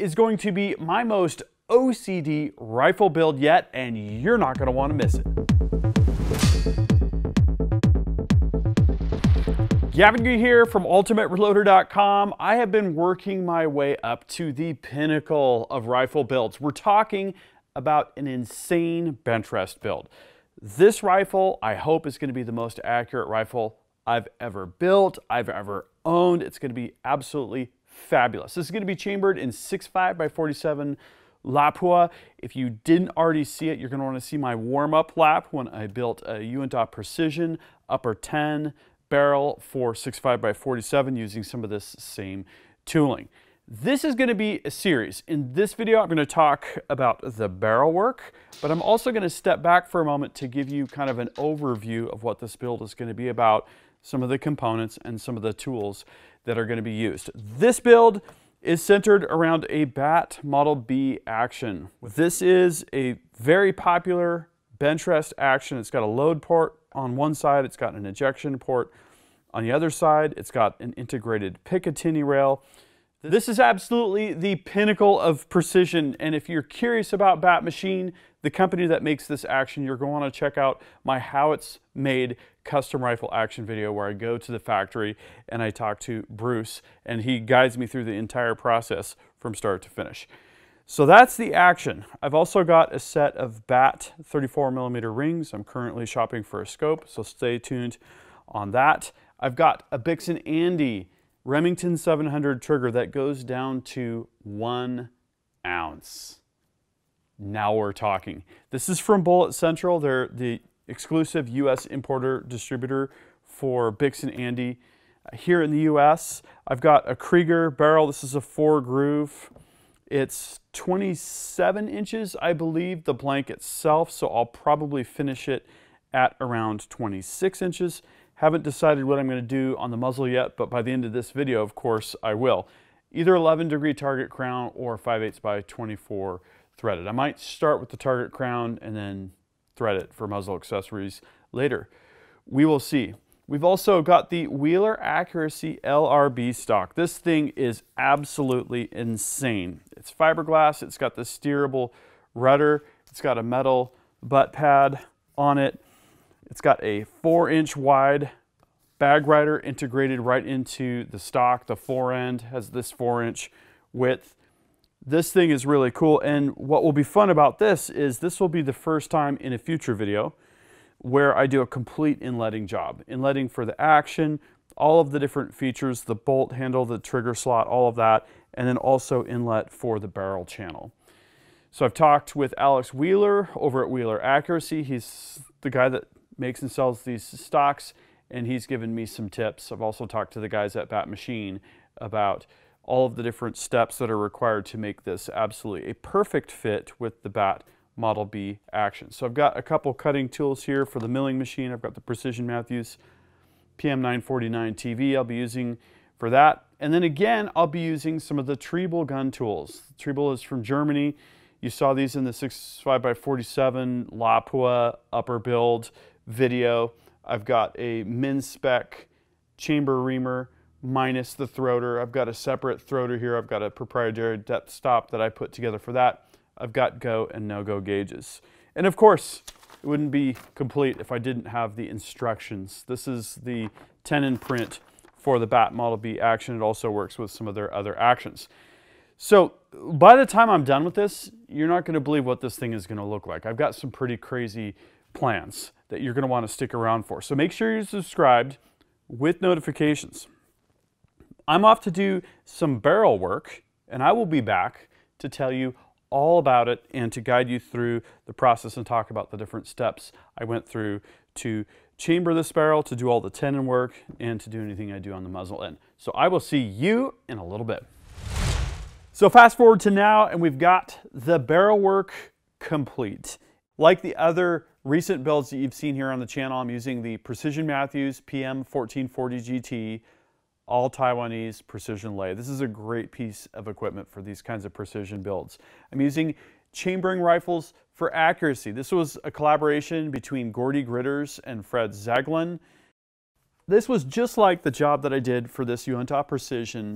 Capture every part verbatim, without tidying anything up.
is going to be my most O C D rifle build yet, and you're not going to want to miss it. Gavin G here from Ultimate Reloader dot com. I have been working my way up to the pinnacle of rifle builds. We're talking about an insane bench rest build. This rifle, I hope, is going to be the most accurate rifle I've ever built, I've ever owned. It's going to be absolutely fabulous. This is going to be chambered in six point five by forty-seven Lapua. If you didn't already see it, you're going to want to see my warm-up lap when I built a Uintah Precision upper ten barrel for six point five by forty-seven using some of this same tooling. This is going to be a series. In this video, I'm going to talk about the barrel work, but I'm also going to step back for a moment to give you kind of an overview of what this build is going to be about, some of the components and some of the tools that are going to be used. This build is centered around a Bat Model B Action. This is a very popular bench rest action. It's got a load port on one side. It's got an ejection port on the other side. It's got an integrated Picatinny rail. This is absolutely the pinnacle of precision, and if you're curious about Bat Machine, the company that makes this action, you're going to want to check out my How It's Made custom rifle action video where I go to the factory and I talk to Bruce, and he guides me through the entire process from start to finish. So that's the action. I've also got a set of Bat thirty-four millimeter rings. I'm currently shopping for a scope, so stay tuned on that. I've got a Bix'n Andy Remington seven hundred trigger that goes down to one ounce. Now we're talking. This is from Bullet Central. They're the exclusive U S importer distributor for Bix'n Andy here in the U S. I've got a Krieger barrel. This is a four groove. It's twenty-seven inches, I believe, the blank itself, so I'll probably finish it at around twenty-six inches. Haven't decided what I'm going to do on the muzzle yet, but by the end of this video, of course, I will. Either eleven degree target crown or five eighths by twenty-four threaded. I might start with the target crown and then thread it for muzzle accessories later. We will see. We've also got the Wheeler Accuracy L R B Stock. This thing is absolutely insane. It's fiberglass. It's got the steerable rudder. It's got a metal butt pad on it. It's got a four inch wide bag rider integrated right into the stock. The fore end has this four inch width. This thing is really cool. And what will be fun about this is this will be the first time in a future video where I do a complete inletting job. Inletting for the action, all of the different features, the bolt handle, the trigger slot, all of that, and then also inlet for the barrel channel. So I've talked with Alex Wheeler over at Wheeler Accuracy. He's the guy that makes and sells these stocks, and he's given me some tips. I've also talked to the guys at Bat Machine about all of the different steps that are required to make this absolutely a perfect fit with the Bat Model B Action. So I've got a couple cutting tools here for the milling machine. I've got the Precision Matthews P M nine forty-nine T V I'll be using for that. And then again, I'll be using some of the Triebel gun tools. Triebel is from Germany. You saw these in the six point five by forty-seven Lapua upper build video. I've got a min spec chamber reamer minus the throater. I've got a separate throater here. I've got a proprietary depth stop that I put together for that. I've got go and no go gauges. And of course, it wouldn't be complete if I didn't have the instructions. This is the tenon print for the Bat Model B Action. It also works with some of their other actions. So by the time I'm done with this, you're not going to believe what this thing is going to look like. I've got some pretty crazy plans that you're going to want to stick around for. So make sure you're subscribed with notifications. I'm off to do some barrel work, and I will be back to tell you all about it and to guide you through the process and talk about the different steps I went through to chamber this barrel, to do all the tenon work, and to do anything I do on the muzzle end. So I will see you in a little bit. So fast forward to now, and we've got the barrel work complete. Like the other recent builds that you've seen here on the channel, I'm using the Precision Matthews P M fourteen forty G T, all Taiwanese precision lay. This is a great piece of equipment for these kinds of precision builds. I'm using chambering rifles for accuracy. This was a collaboration between Gordy Gritters and Fred Zeglin. This was just like the job that I did for this Uintah Precision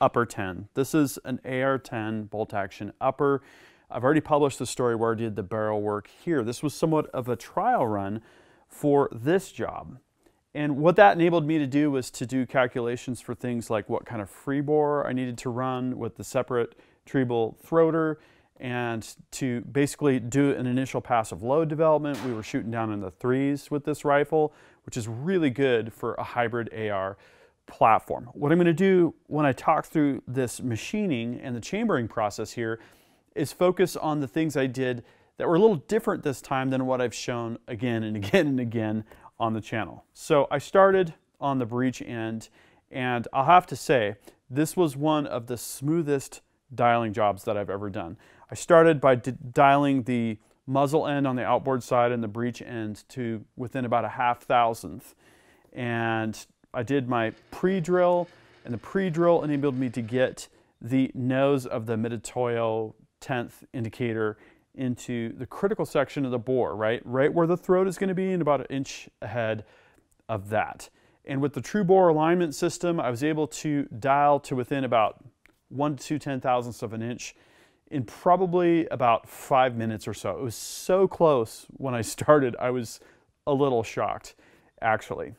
upper ten. This is an A R ten bolt action upper. I've already published the story where I did the barrel work here. This was somewhat of a trial run for this job. And what that enabled me to do was to do calculations for things like what kind of free bore I needed to run with the separate Triebel throater, and to basically do an initial passive load development. We were shooting down in the threes with this rifle, which is really good for a hybrid A R platform. What I'm going to do when I talk through this machining and the chambering process here is focus on the things I did that were a little different this time than what I've shown again and again and again on the channel. So I started on the breech end, and I'll have to say this was one of the smoothest dialing jobs that I've ever done. I started by dialing the muzzle end on the outboard side and the breech end to within about a half thousandth. And I did my pre-drill, and the pre-drill enabled me to get the nose of the midatoyo tenth indicator into the critical section of the bore, right? Right where the throat is going to be, and about an inch ahead of that. And with the true bore alignment system, I was able to dial to within about one to two ten thousandths of an inch in probably about five minutes or so. It was so close when I started, I was a little shocked, actually.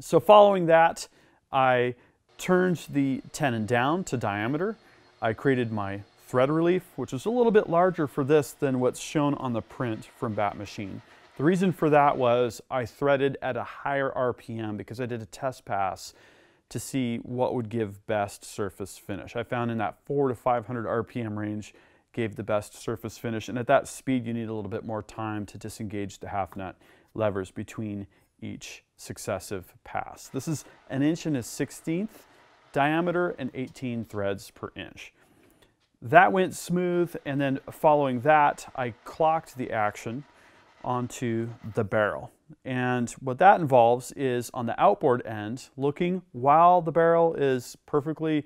So following that, I turned the tenon down to diameter. I created my thread relief, which is a little bit larger for this than what's shown on the print from Bat Machine. The reason for that was I threaded at a higher R P M because I did a test pass to see what would give best surface finish. I found in that four to five hundred R P M range gave the best surface finish, and at that speed you need a little bit more time to disengage the half nut levers between each successive pass. This is an inch and a sixteenth diameter and eighteen threads per inch. That went smooth, and then following that I clocked the action onto the barrel. And what that involves is on the outboard end, looking while the barrel is perfectly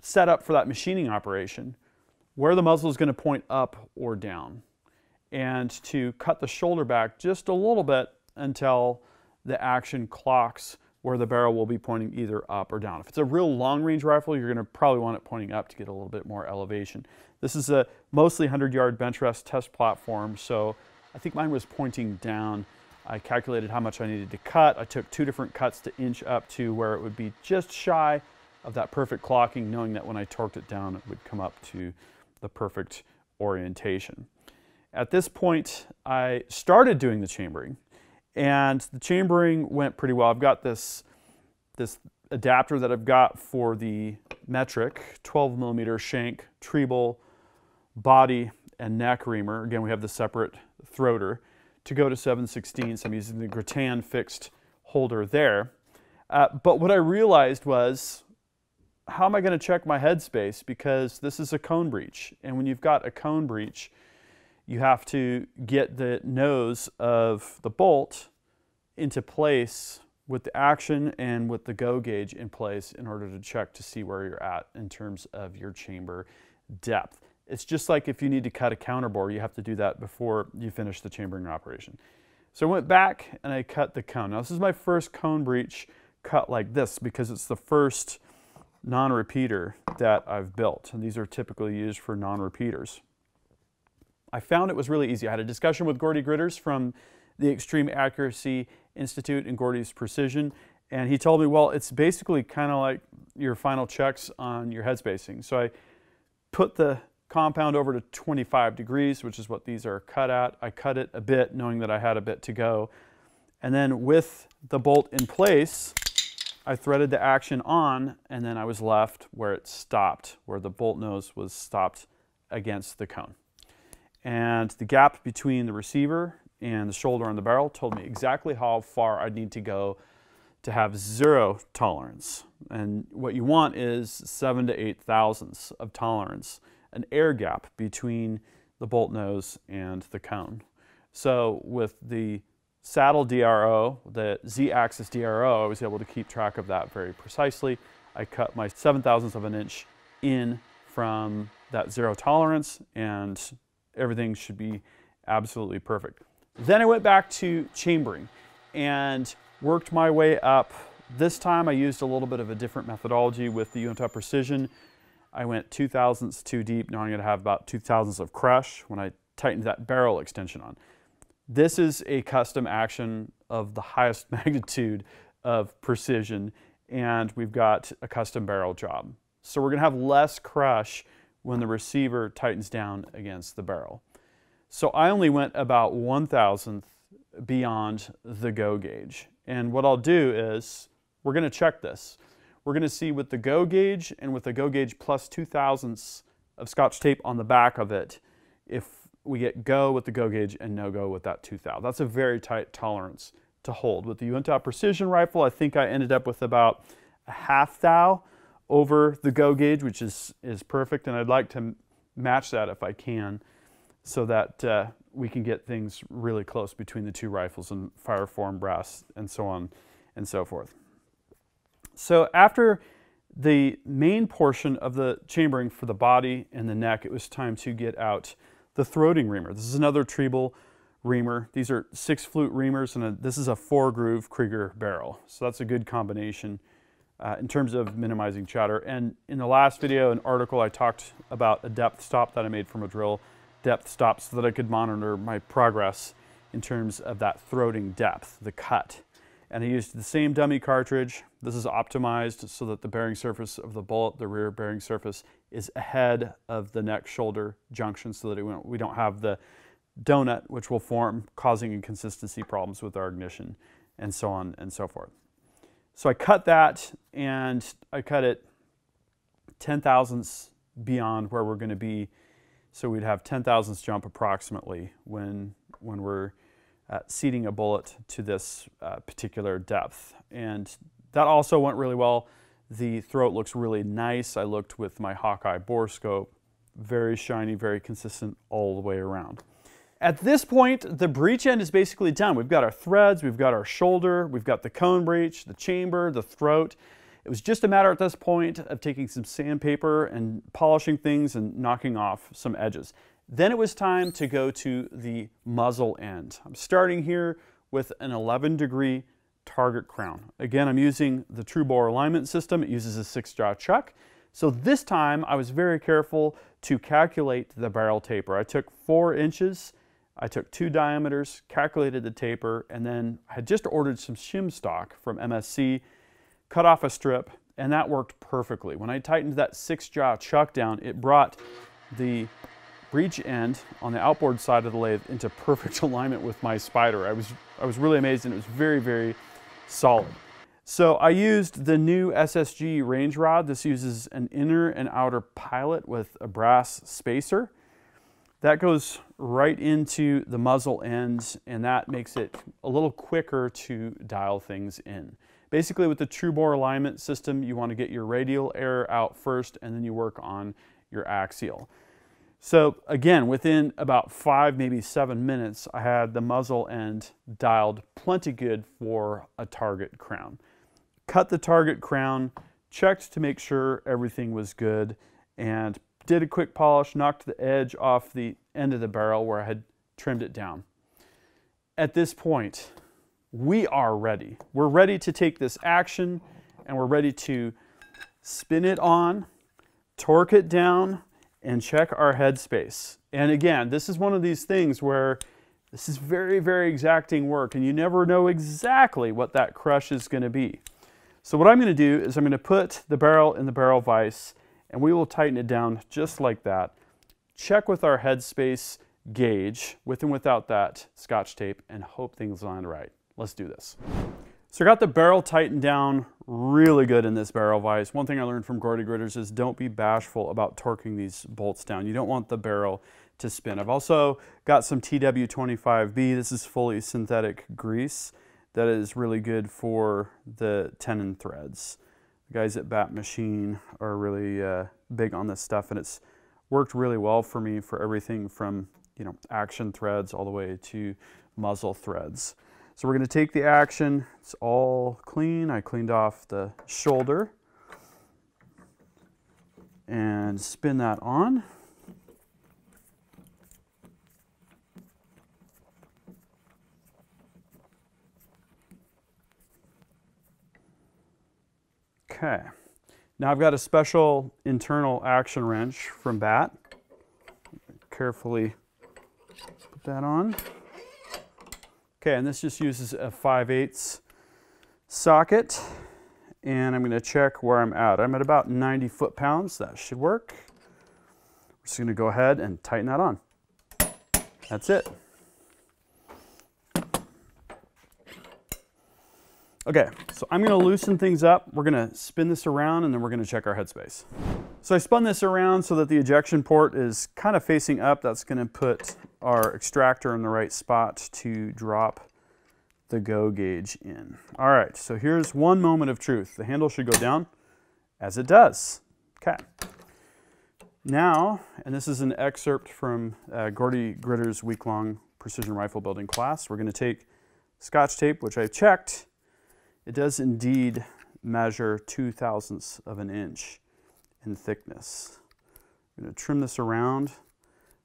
set up for that machining operation, where the muzzle is going to point up or down, and to cut the shoulder back just a little bit until the action clocks where the barrel will be pointing either up or down. If it's a real long-range rifle, you're going to probably want it pointing up to get a little bit more elevation. This is a mostly hundred-yard bench rest test platform, so I think mine was pointing down. I calculated how much I needed to cut. I took two different cuts to inch up to where it would be just shy of that perfect clocking, knowing that when I torqued it down, it would come up to the perfect orientation. At this point, I started doing the chambering, and the chambering went pretty well. I've got this, this adapter that I've got for the metric twelve millimeter shank, Triebel, body, and neck reamer. Again, we have the separate throater to go to seven sixteenths. I'm using the Grattan fixed holder there. Uh, but what I realized was, how am I going to check my headspace? Because this is a cone breech, and when you've got a cone breech, you have to get the nose of the bolt into place with the action and with the go gauge in place in order to check to see where you're at in terms of your chamber depth. It's just like if you need to cut a counterbore, you have to do that before you finish the chambering operation. So I went back and I cut the cone. Now this is my first cone breech cut like this because it's the first non-repeater that I've built, and these are typically used for non-repeaters. I found it was really easy. I had a discussion with Gordy Gritters from the Extreme Accuracy Institute and Gordy's Precision, and he told me, well, it's basically kind of like your final checks on your head spacing. So I put the compound over to twenty-five degrees, which is what these are cut at. I cut it a bit, knowing that I had a bit to go. And then with the bolt in place, I threaded the action on, and then I was left where it stopped, where the bolt nose was stopped against the cone. And the gap between the receiver and the shoulder on the barrel told me exactly how far I'd need to go to have zero tolerance. And what you want is seven to eight thousandths of tolerance, an air gap between the bolt nose and the cone. So with the saddle D R O, the Z-axis D R O, I was able to keep track of that very precisely. I cut my seven thousandths of an inch in from that zero tolerance, and everything should be absolutely perfect. Then I went back to chambering and worked my way up This time I used a little bit of a different methodology with the Uintah Precision. I went two thousandths too deep. Now I'm going to have about two thousandths of crush when I tightened that barrel extension on. This is a custom action of the highest magnitude of precision, and we've got a custom barrel job. So we're going to have less crush when the receiver tightens down against the barrel. So I only went about one thousandth beyond the go gauge. And what I'll do is we're going to check this. We're going to see with the go gauge and with the go gauge plus two thousandths of Scotch tape on the back of it, if we get go with the go gauge and no go with that two thousandths. That's a very tight tolerance to hold. With the Uintah Precision rifle, I think I ended up with about a half thou over the go gauge, which is, is perfect, and I'd like to match that if I can so that uh, we can get things really close between the two rifles and fire form brass and so on and so forth. So after the main portion of the chambering for the body and the neck, it was time to get out the throating reamer. This is another Triebel reamer. These are six flute reamers, and a, this is a four groove Krieger barrel. So that's a good combination uh, in terms of minimizing chatter. And in the last video, an article, I talked about a depth stop that I made from a drill depth stop so that I could monitor my progress in terms of that throating depth, the cut. And I used the same dummy cartridge. This is optimized so that the bearing surface of the bullet, the rear bearing surface, is ahead of the neck shoulder junction so that we don't have the donut which will form, causing inconsistency problems with our ignition and so on and so forth. So I cut that, and I cut it ten thousandths beyond where we're going to be. So we'd have ten thousandths jump approximately when, when we're Uh, seating a bullet to this uh, particular depth. And that also went really well. The throat looks really nice. I looked with my Hawkeye bore scope, very shiny, very consistent all the way around. At this point, the breech end is basically done. We've got our threads, we've got our shoulder, we've got the cone breech, the chamber, the throat. It was just a matter at this point of taking some sandpaper and polishing things and knocking off some edges. Then it was time to go to the muzzle end. I'm starting here with an eleven degree target crown. Again, I'm using the Truebore alignment system. It uses a six jaw chuck. So this time I was very careful to calculate the barrel taper. I took four inches, I took two diameters, calculated the taper, and then I had just ordered some shim stock from M S C, cut off a strip, and that worked perfectly. When I tightened that six jaw chuck down, it brought the breech end on the outboard side of the lathe into perfect alignment with my spider. I was, I was really amazed, and it was very, very solid. So I used the new S S G range rod. This uses an inner and outer pilot with a brass spacer. That goes right into the muzzle end, and that makes it a little quicker to dial things in. Basically, with the Truebore alignment system, you want to get your radial error out first, and then you work on your axial. So again, within about five, maybe seven minutes, I had the muzzle end dialed plenty good for a target crown. Cut the target crown, checked to make sure everything was good, and did a quick polish, knocked the edge off the end of the barrel where I had trimmed it down. At this point, we are ready. We're ready to take this action, and we're ready to spin it on, torque it down, and check our headspace. And again, this is one of these things where this is very, very exacting work, and you never know exactly what that crush is gonna be. So what I'm gonna do is I'm gonna put the barrel in the barrel vise, and we will tighten it down just like that. Check with our headspace gauge, with and without that Scotch tape, and hope things land right. Let's do this. So I got the barrel tightened down really good in this barrel vise. One thing I learned from Gordy Gritters is don't be bashful about torquing these bolts down. You don't want the barrel to spin. I've also got some T W twenty-five V. This is fully synthetic grease that is really good for the tenon threads. The guys at Bat Machine are really uh, big on this stuff, and it's worked really well for me for everything from, you know, action threads all the way to muzzle threads. So we're going to take the action. It's all clean. I cleaned off the shoulder and spin that on. Okay, now I've got a special internal action wrench from Bat. Carefully put that on. Okay, and this just uses a five eighths socket, and I'm going to check where I'm at. I'm at about ninety foot-pounds. That should work. We're just going to go ahead and tighten that on. That's it. Okay, so I'm going to loosen things up. We're going to spin this around, and then we're going to check our headspace. So I spun this around so that the ejection port is kind of facing up. That's going to put our extractor in the right spot to drop the go gauge in. All right, so here's one moment of truth. The handle should go down, as it does. Okay. Now, and this is an excerpt from uh, Gordy Gritters' week-long precision rifle building class. We're going to take Scotch tape, which I've checked. It does indeed measure two thousandths of an inch in thickness. I'm going to trim this around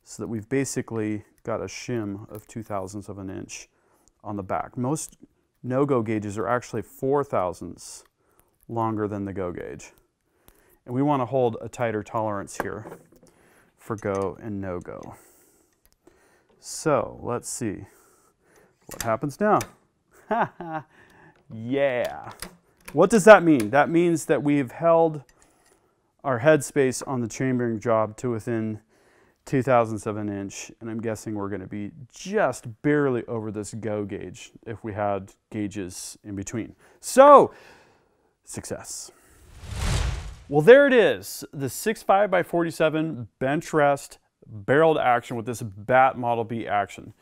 so that we've basically got a shim of two thousandths of an inch on the back. Most no-go gauges are actually four thousandths longer than the go gauge. And we want to hold a tighter tolerance here for go and no-go. So let's see what happens now. Yeah. What does that mean? That means that we've held our headspace on the chambering job to within two thousandths of an inch, and I'm guessing we're going to be just barely over this go gauge if we had gauges in between. So, success. Well, there it is, the six point five by forty-seven bench rest barreled action with this Bat Model B Action.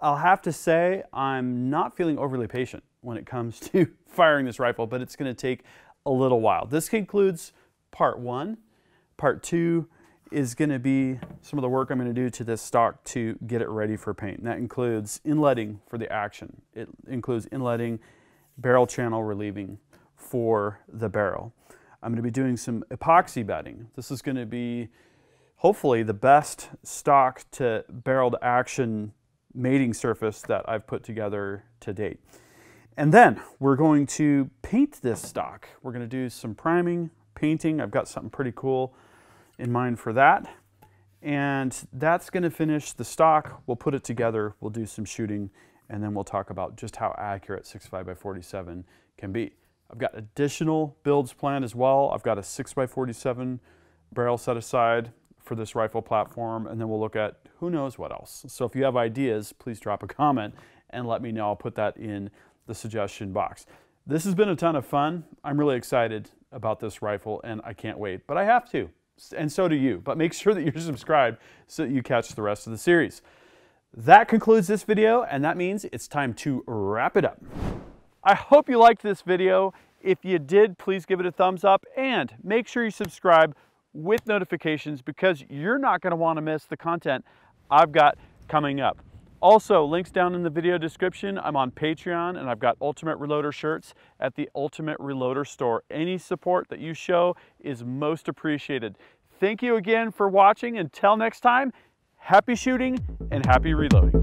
I'll have to say I'm not feeling overly patient when it comes to firing this rifle, but it's going to take a little while. This concludes part one. Part two is going to be some of the work I'm going to do to this stock to get it ready for paint. And that includes inletting for the action. It includes inletting, barrel channel relieving for the barrel. I'm going to be doing some epoxy bedding. This is going to be hopefully the best stock to barreled action mating surface that I've put together to date. And then we're going to paint this stock. We're going to do some priming, painting. I've got something pretty cool in mind for that. And that's going to finish the stock. We'll put it together, we'll do some shooting, and then we'll talk about just how accurate six point five by forty-seven can be. I've got additional builds planned as well. I've got a six by forty-seven barrel set aside for this rifle platform, and then we'll look at who knows what else. So if you have ideas, please drop a comment and let me know. I'll put that in the suggestion box. This has been a ton of fun. I'm really excited about this rifle, and I can't wait, but I have to, and so do you. But make sure that you're subscribed so that you catch the rest of the series. That concludes this video, and that means it's time to wrap it up. I hope you liked this video. If you did, please give it a thumbs up and make sure you subscribe with notifications, because you're not going to want to miss the content I've got coming up. Also, links down in the video description. I'm on Patreon, and I've got Ultimate Reloader shirts at the Ultimate Reloader store. Any support that you show is most appreciated. Thank you again for watching. Until next time, happy shooting and happy reloading.